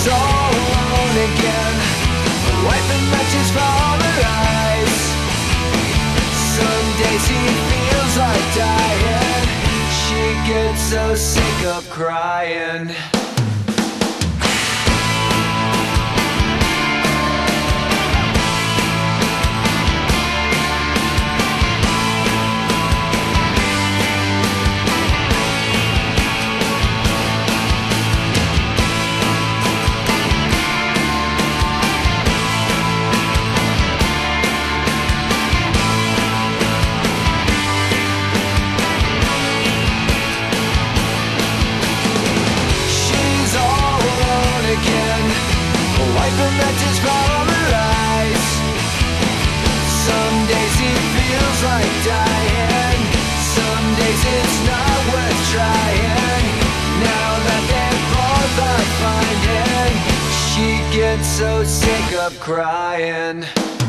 was all alone again, wiping matches from her eyes. Some days he feels like dying, she gets so sick of crying. Wiping matches from her eyes. Some days he feels like dying. Some days it's not worth trying. Now that they're both out finding, she gets so sick of crying.